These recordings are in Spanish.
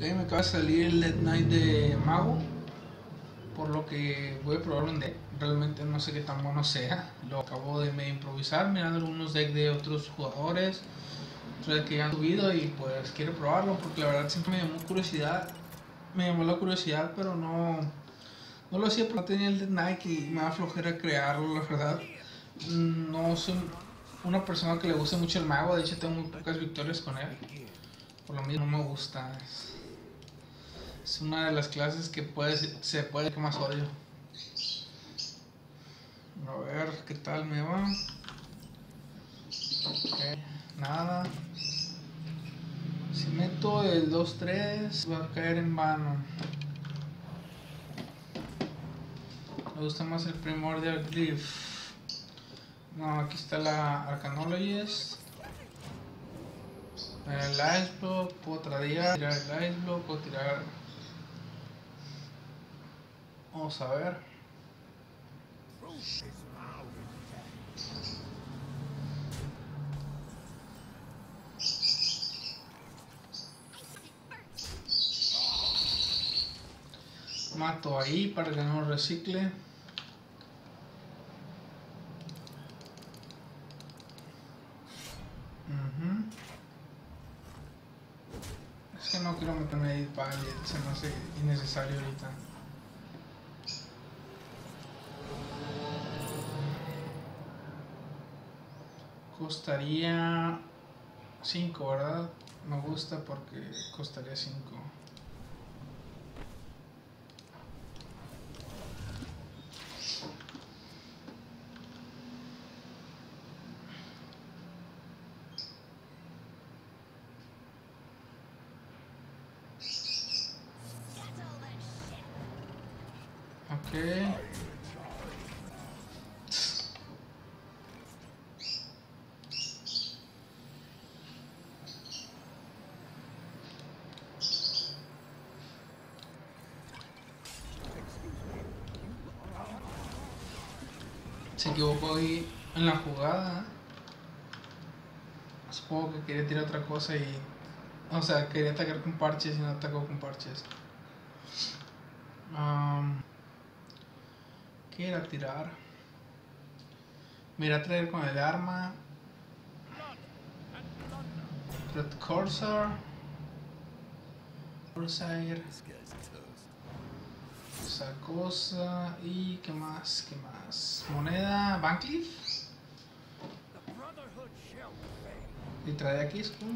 Entonces me acaba de salir el Dead Knight de Mago, por lo que voy a probar un deck. Realmente no sé qué tan bueno sea. Lo acabo de medio improvisar mirando algunos decks de otros jugadores, otros que ya han subido, y pues quiero probarlo porque la verdad siempre me llamó curiosidad. Me llamó la curiosidad, pero no lo hacía porque no tenía el Dead Knight y me da flojera crearlo, la verdad. No soy una persona que le guste mucho el mago, de hecho tengo muy pocas victorias con él. Por lo mismo no me gusta. Es una de las clases que se puede que más odio. A ver qué tal me va. Okay, nada. Si meto el 2-3 va a caer en vano. Me gusta más el Primordial Glyph. No, aquí está la Arcanologist. El Ice Block, puedo tirar el Ice Block, puedo tirar... Vamos a ver. Mato ahí para que no recicle. Es que no quiero meterme ahí para el, se me hace innecesario ahorita. Costaría 5, ¿verdad? Me gusta porque costaría 5. Ok. Se equivocó ahí en la jugada. Supongo que quería tirar otra cosa y... O sea, quería atacar con parches y no atacó con parches. ¿Qué era tirar? Me irá a traer con el arma. Red Corsair. Esa cosa. Y qué más, qué más. Moneda, Bancliff. Y trae aquí escudo.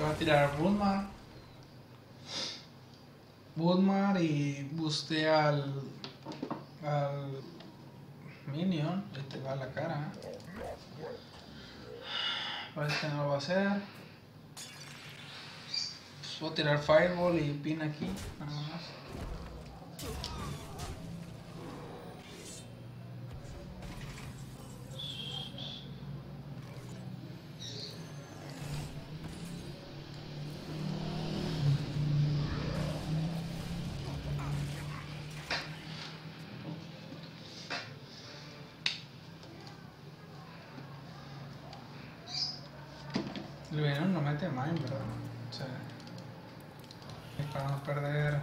Va a tirar Woodmark. Woodmark y buste al minion. Que te va a la cara. Parece que no lo va a hacer. Pues voy a tirar Fireball y pin aquí. Nada más. El veneno no mete mine, ¿verdad? O sea, es para no perder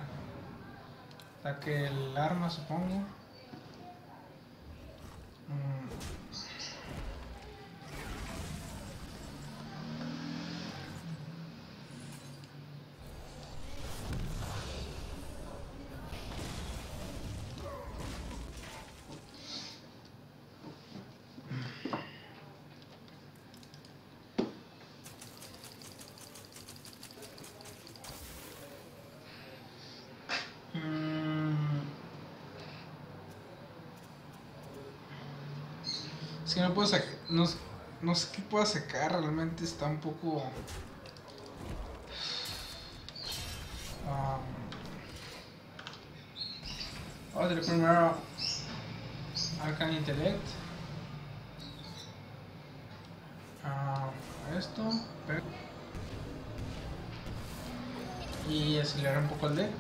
ataque el arma, supongo. Si no puedo sacar. No sé qué pueda sacar, realmente está un poco. Vamos a tener primero Arcane Intellect. Esto. Y acelerar un poco el deck.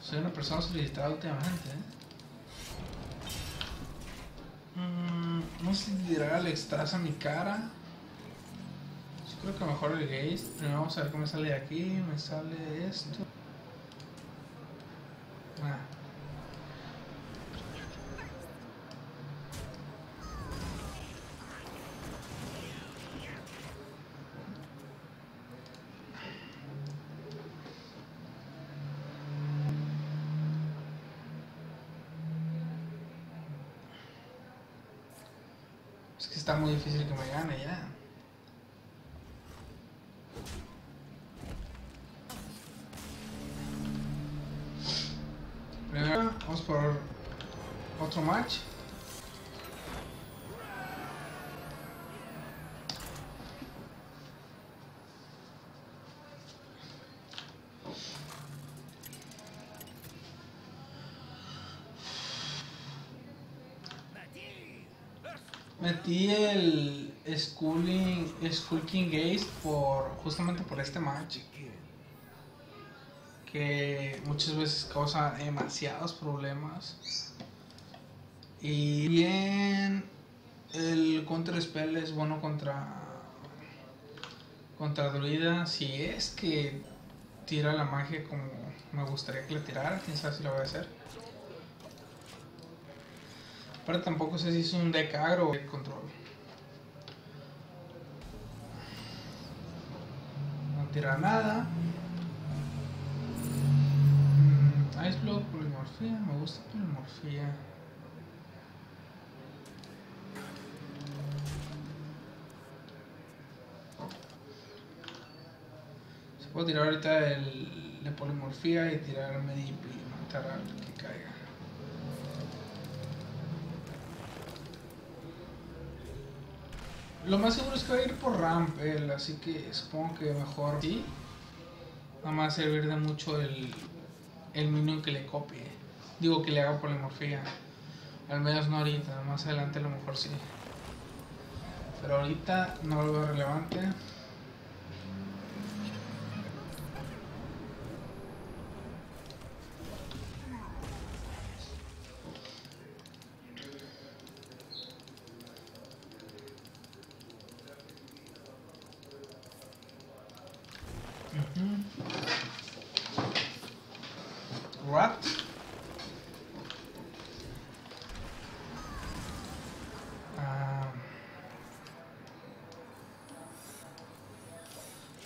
Soy una persona solicitada últimamente, no sé si tirar al extras a mi cara. Yo creo que mejor el Gaze. Primero vamos a ver qué me sale de aquí. Me sale esto. Es que está muy difícil que me gane ya. Primero vamos por otro match. Metí el Skulking Geist justamente por este match que muchas veces causa demasiados problemas. Y bien, el Contra Spell es bueno contra Druida si es que tira la magia como me gustaría que la tirara. Quién sabe si lo voy a hacer. Pero tampoco sé si es un deck agro o deck control. No tira nada. Ice Block, polimorfía. Me gusta polimorfía. Se puede tirar ahorita el de polimorfía y tirar el Medivh y matar al que caiga. Lo más seguro es que va a ir por Rampel, así que supongo que mejor sí. Nada más servir de mucho el minion que le copie. Digo, que le haga polimorfía. Al menos no ahorita, más adelante a lo mejor sí. Pero ahorita no lo veo relevante. Rat.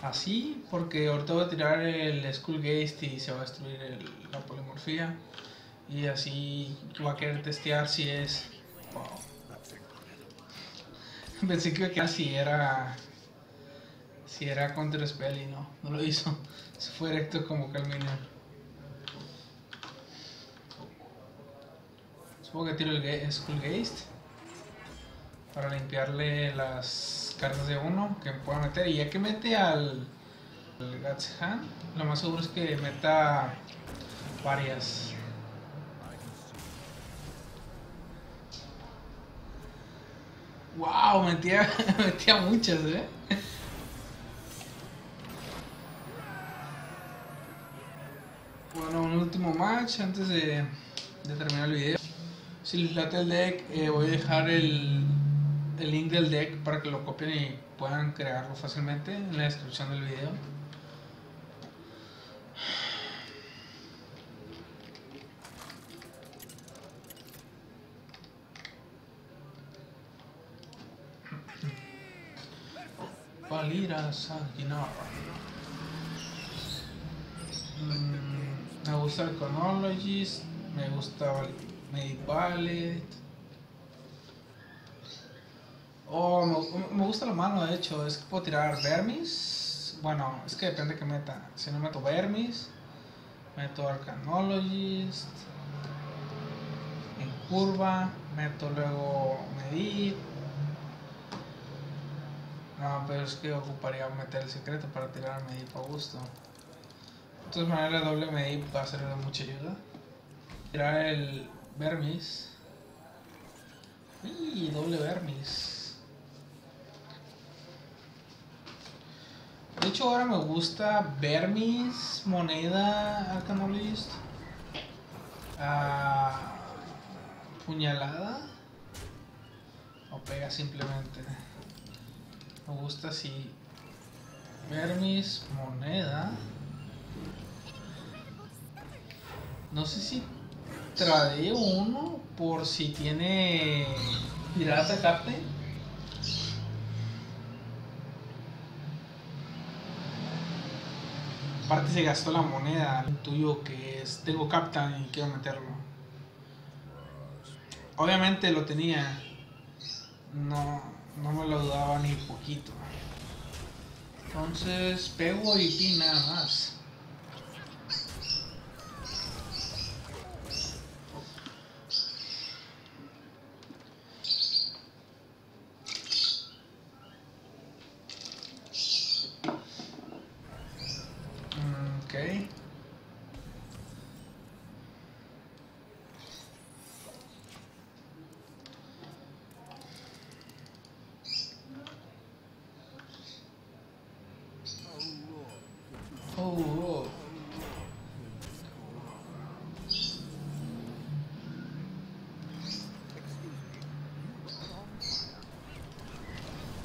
Así, porque ahorita voy a tirar el Skull Geist y se va a destruir la polimorfía. Y así va a querer testear si es. Wow. Pensé que iba a quedar si era Contra Spell y no lo hizo. Se fue directo como Calminer. Supongo que tiro el Skull Geist para limpiarle las cartas de uno que pueda meter. Y ya que mete al Gatshan, lo más seguro es que meta varias. ¡Wow! Metía muchas, Bueno, un último match antes de terminar el video. Si les late el deck, voy a dejar el link del deck para que lo copien y puedan crearlo fácilmente en la descripción del video. Valira Sanguinar. Me gusta el Arcanologist, me gusta Medivh's Valet. Oh, me gusta la mano, de hecho. Es que puedo tirar Vermis. Bueno, es que depende que meta. Si no meto Vermis, meto Arcanologist. En curva, meto luego Medivh. No, pero es que ocuparía meter el secreto para tirar Medivh a gusto. Entonces, manera doble Medivh va a ser de mucha ayuda. Tirar el Vermis. Y doble Vermis. De hecho, ahora me gusta Vermis, moneda, Arcanologist, puñalada o pega simplemente. Me gusta así. Vermis, moneda. No sé si tradeo uno por si tiene pirata Captain. Aparte se gastó la moneda. Intuyo que es, tengo Captain y quiero meterlo. Obviamente lo tenía. No me lo dudaba ni poquito. Entonces pego y pin nada más.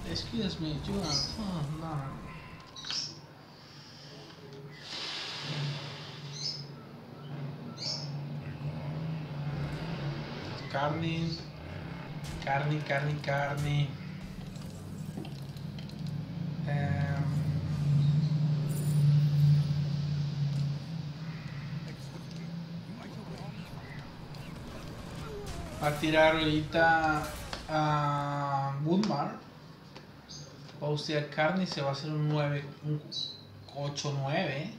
Excuse me, you are fun, no. Carne. Va a tirar ahorita a Woodmark. Va a usar carne y se va a hacer un 9, un 8-9.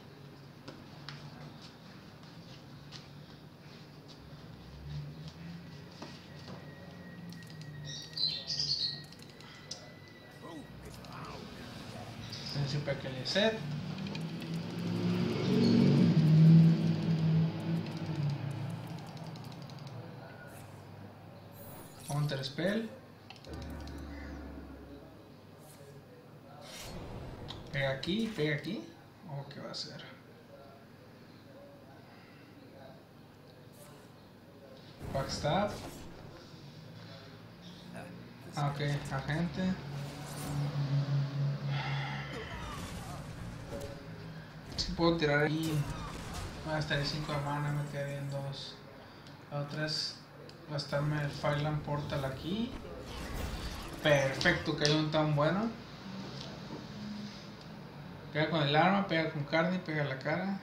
Siempre que le set. Contra Spell. Pega aquí, o qué va a hacer. Backstab. Ok, agente. Si puedo tirar aquí, voy a estar en 5 de mana, me quedé en 2. La otra es gastarme el Firelands Portal aquí. Perfecto, que hay un tan bueno. Pega con el arma, pega con carne, pega la cara.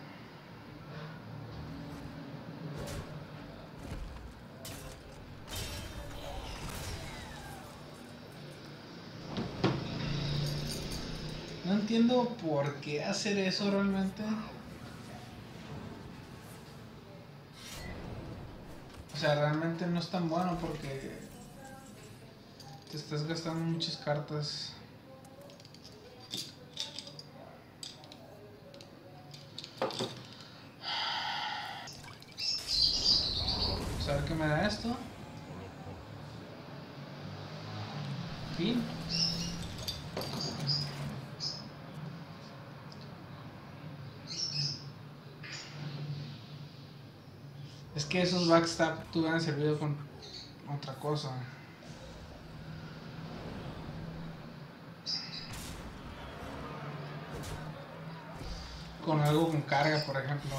No entiendo por qué hacer eso realmente. O sea, realmente no es tan bueno porque te estás gastando muchas cartas. A ver qué me da esto. Fin. Es que esos backstab te hubieran servido con otra cosa. Con algo con carga, por ejemplo.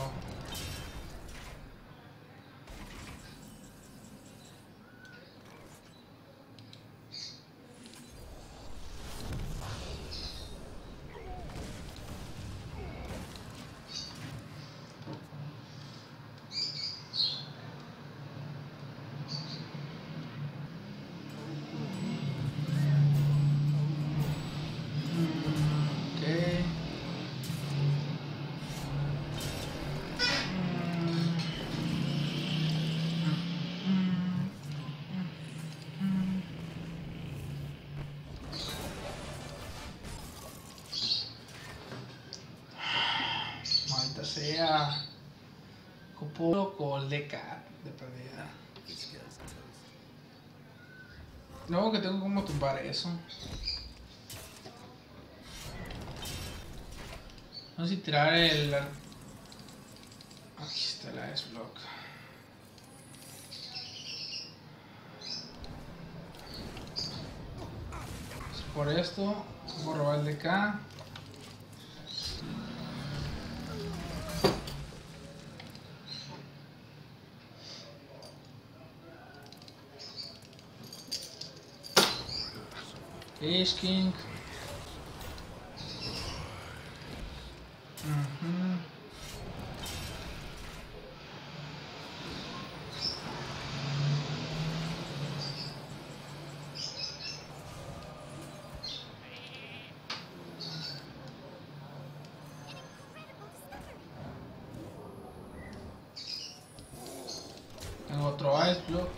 sea Copolo o Leca de pérdida. No, que tengo como tumbar eso. Vamos a tirar el... Aquí está la Ice Block. Por esto, vamos a robar el de acá. Ace King. Tengo otro Ice Block.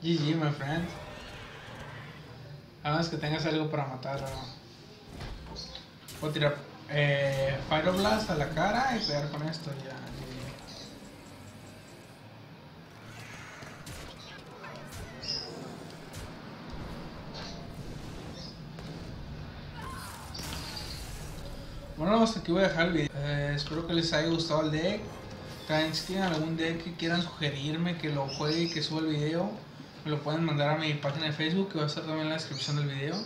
GG, my friend. A menos que tengas algo para matar. Puedo tirar Fire Blast a la cara y pegar con esto ya. Bueno, hasta aquí voy a dejar el video. Espero que les haya gustado el deck. También si tienen algún deck que quieran sugerirme que lo juegue y que suba el video, me lo pueden mandar a mi página de Facebook, que va a estar también en la descripción del video.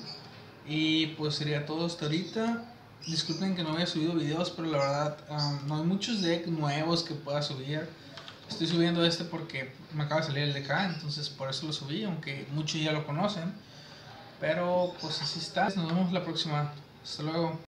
Y pues sería todo hasta ahorita. Disculpen que no había subido videos, pero la verdad no hay muchos decks nuevos que pueda subir. Estoy subiendo este porque me acaba de salir el de acá, entonces por eso lo subí, aunque muchos ya lo conocen. Pero pues así está. Nos vemos la próxima. Hasta luego.